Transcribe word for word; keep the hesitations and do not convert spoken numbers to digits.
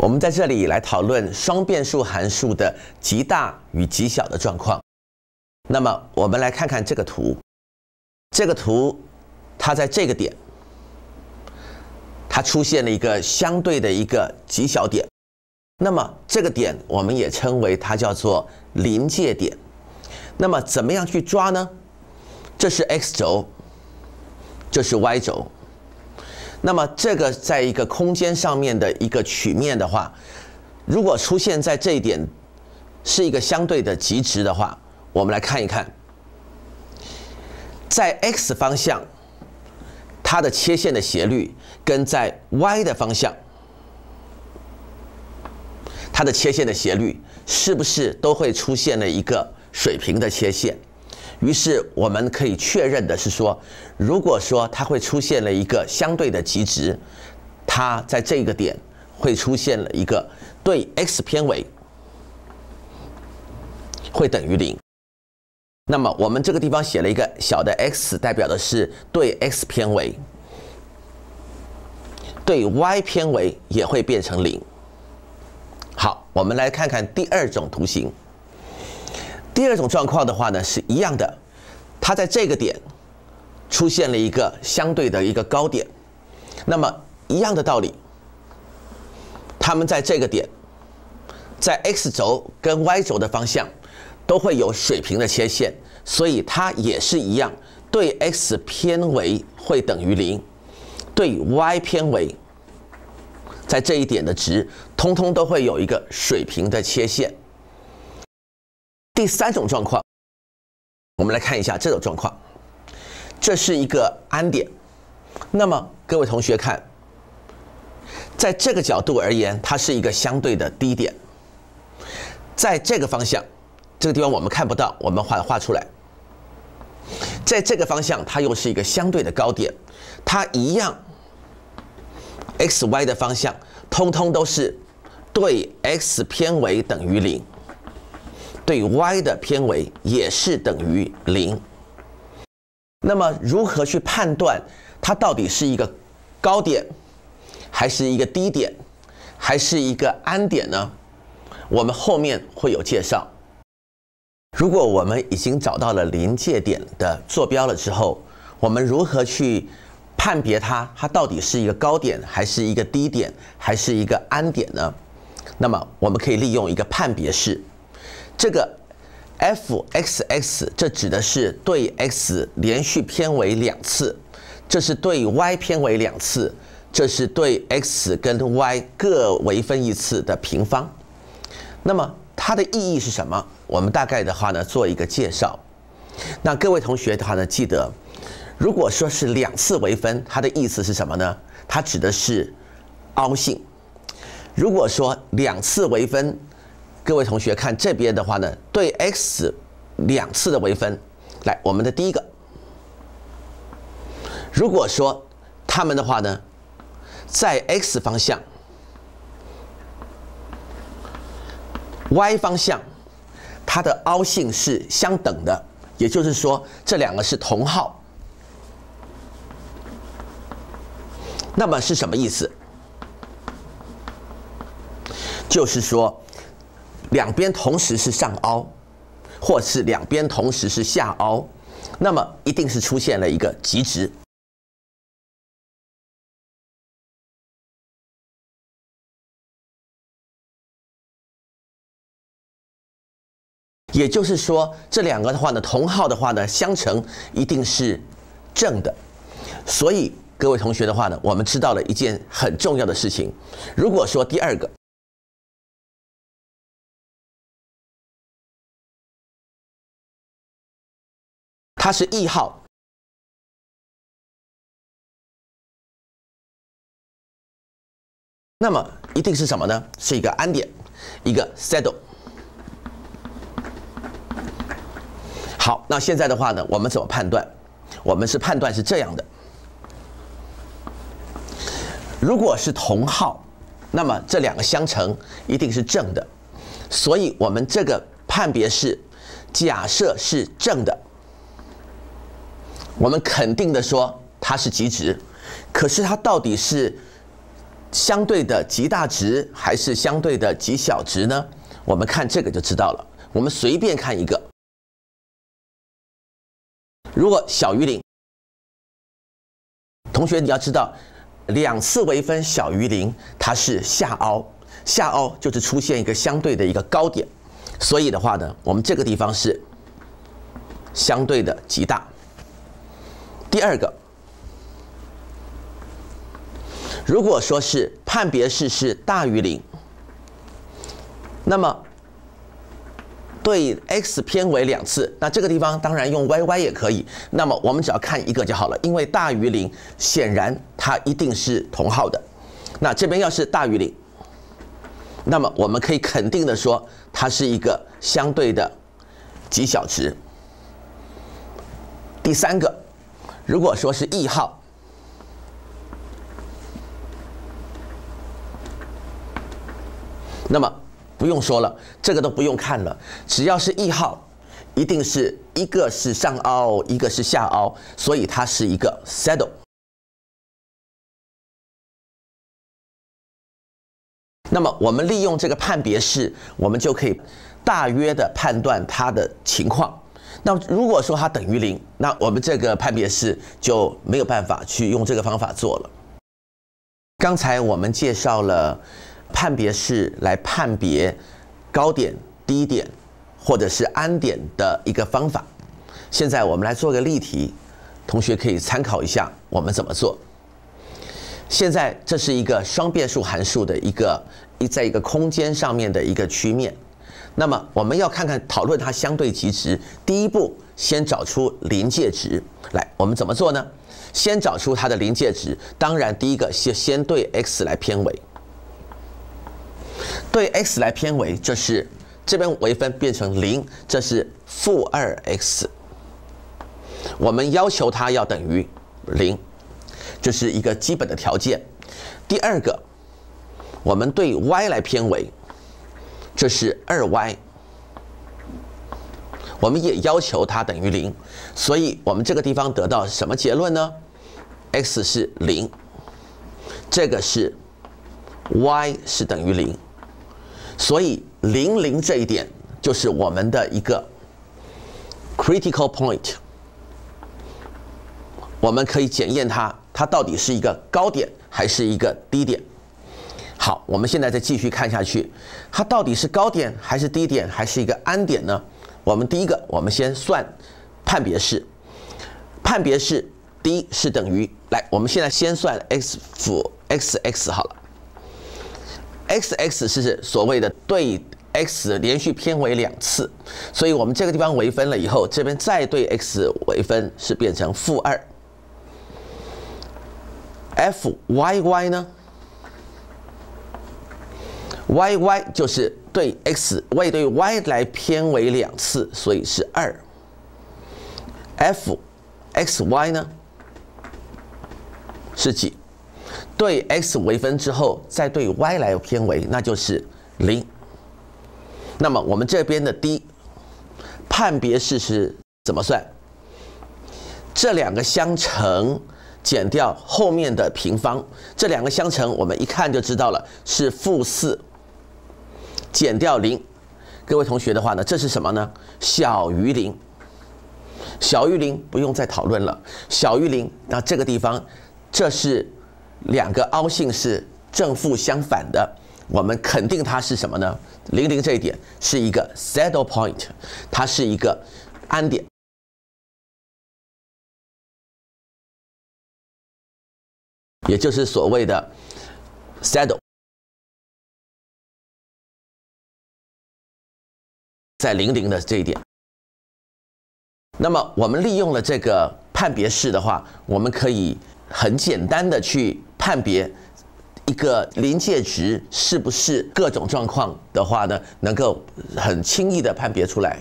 我们在这里来讨论双变数函数的极大与极小的状况。那么，我们来看看这个图。这个图，它在这个点，它出现了一个相对的一个极小点。那么，这个点我们也称为它叫做临界点。那么，怎么样去抓呢？这是 x 轴，这是 y 轴。 那么这个在一个空间上面的一个曲面的话，如果出现在这一点是一个相对的极值的话，我们来看一看，在 x 方向它的切线的斜率跟在 y 的方向它的切线的斜率是不是都会出现了一个水平的切线？于是我们可以确认的是说，如果说它会出现了一个相对的极值，它在这个点会出现了一个对 x 偏微会等于零。那么我们这个地方写了一个小的 x， 代表的是对 x 偏微，对 y 偏微也会变成零。好，我们来看看第二种图形。 第二种状况的话呢，是一样的，它在这个点出现了一个相对的一个高点，那么一样的道理，它们在这个点，在 x 轴跟 y 轴的方向都会有水平的切线，所以它也是一样，对 x 偏微会等于零，对 y 偏微，在这一点的值，通通都会有一个水平的切线。 第三种状况，我们来看一下这种状况，这是一个安点。那么各位同学看，在这个角度而言，它是一个相对的低点。在这个方向，这个地方我们看不到，我们画画出来。在这个方向，它又是一个相对的高点，它一样 ，x、y 的方向，通通都是对 x 偏微等于零。 对 y 的偏微也是等于零。那么如何去判断它到底是一个高点，还是一个低点，还是一个安点呢？我们后面会有介绍。如果我们已经找到了临界点的坐标了之后，我们如何去判别它，它到底是一个高点，还是一个低点，还是一个安点呢？那么我们可以利用一个判别式。 这个 f(x,x) 这指的是对 x 连续偏微两次，这是对 y 偏微两次，这是对 x 跟 y 各微分一次的平方。那么它的意义是什么？我们大概的话呢做一个介绍。那各位同学的话呢，记得如果说是两次微分，它的意思是什么呢？它指的是凹性。如果说两次微分， 各位同学看这边的话呢，对 x 两次的微分，来，我们的第一个，如果说它们的话呢，在 x 方向、y 方向，它的凹性是相等的，也就是说这两个是同号。那么是什么意思？就是说 两边同时是上凹，或是两边同时是下凹，那么一定是出现了一个极值。也就是说，这两个的话呢，同号的话呢，相乘一定是正的。所以各位同学的话呢，我们知道了一件很重要的事情。如果说第二个， 它是异号，那么一定是什么呢？是一个安点，一个 saddle。好，那现在的话呢，我们怎么判断？我们是判断是这样的：如果是同号，那么这两个相乘一定是正的，所以我们这个判别式假设是正的。 我们肯定的说它是极值，可是它到底是相对的极大值还是相对的极小值呢？我们看这个就知道了。我们随便看一个，如果小于零，同学你要知道，两次微分小于零，它是下凹，下凹就是出现一个相对的一个高点。所以的话呢，我们这个地方是相对的极大。第二个。 如果说是判别式是大于零，那么对 x 偏为两次，那这个地方当然用 y y 也可以。那么我们只要看一个就好了，因为大于零，显然它一定是同号的。那这边要是大于零，那么我们可以肯定的说，它是一个相对的极小值。第三个，如果说是异号。 那么不用说了，这个都不用看了。只要是异号，一定是一个是上凹，一个是下凹，所以它是一个 saddle。那么我们利用这个判别式，我们就可以大约的判断它的情况。那如果说它等于零，那我们这个判别式就没有办法去用这个方法做了。刚才我们介绍了。 判别式来判别高点、低点或者是安点的一个方法。现在我们来做个例题，同学可以参考一下我们怎么做。现在这是一个双变数函数的一个一在一个空间上面的一个曲面。那么我们要看看讨论它相对极值，第一步先找出临界值。来，我们怎么做呢？先找出它的临界值。当然，第一个先先对 x 来偏微。 对 x 来偏微，这是这边微分变成零，这是负二 x。我们要求它要等于零，这是一个基本的条件。第二个，我们对 y 来偏微，这是二 y。我们也要求它等于零，所以我们这个地方得到什么结论呢 ？x 是零，这个是。 y 是等于零，所以零零这一点就是我们的一个 critical point， 我们可以检验它，它到底是一个高点还是一个低点。好，我们现在再继续看下去，它到底是高点还是低点还是一个安点呢？我们第一个，我们先算判别式，判别式第一是等于，来，我们现在先算 x 负 x x 好了。 x x 是所谓的对 x 连续偏微两次，所以我们这个地方微分了以后，这边再对 x 微分是变成负二。f y y 呢 ？y y 就是对 x 为对 y 来偏微两次，所以是二。f x y 呢？是几？ 对 x 微分之后，再对 y 来偏微，那就是零。那么我们这边的 d 判别式是怎么算？这两个相乘减掉后面的平方，这两个相乘我们一看就知道了，是负四减掉零。各位同学的话呢，这是什么呢？小于零。小于零不用再讨论了，小于零，那这个地方这是。 两个凹性是正负相反的，我们肯定它是什么呢？零零这一点是一个 saddle point， 它是一个安点。也就是所谓的 saddle。在零零的这一点，那么我们利用了这个判别式的话，我们可以很简单的去。 判别一个临界值是不是各种状况的话呢，能够很轻易的判别出来。